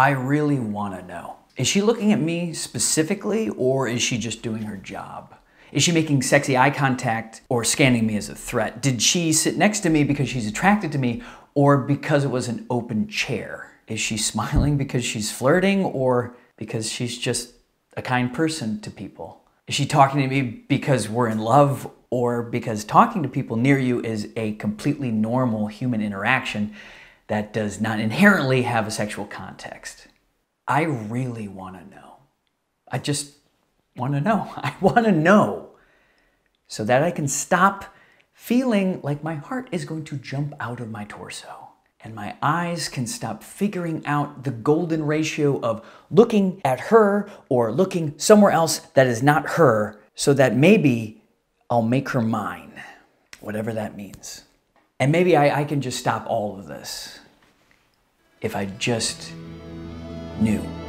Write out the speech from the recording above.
I really want to know. Is she looking at me specifically, or is she just doing her job? Is she making sexy eye contact or scanning me as a threat? Did she sit next to me because she's attracted to me, or because it was an open chair? Is she smiling because she's flirting, or because she's just a kind person to people? Is she talking to me because we're in love, or because talking to people near you is a completely normal human interaction that does not inherently have a sexual context? I really want to know. I just want to know. I want to know so that I can stop feeling like my heart is going to jump out of my torso, and my eyes can stop figuring out the golden ratio of looking at her or looking somewhere else that is not her, so that maybe I'll make her mine, whatever that means. And maybe I can just stop all of this if I just knew.